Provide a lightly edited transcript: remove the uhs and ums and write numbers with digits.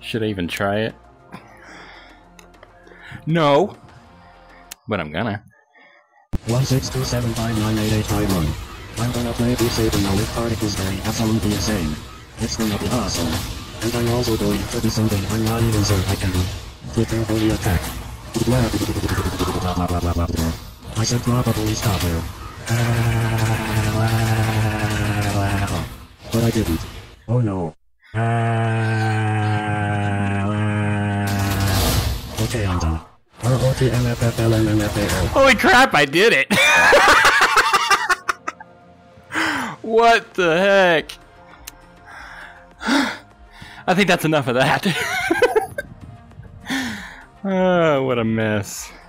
Should I even try it? No! But I'm gonna. 162759881. I'm gonna play Beat Saber now with particles very absolutely insane. It's gonna be awesome. And I'm also going to do something I'm not even sure I can do. Prepare for the attack. I should probably stop there. But I didn't. Oh no. Okay, I'm done. Holy crap, I did it! What the heck? I think that's enough of that. Oh, what a mess.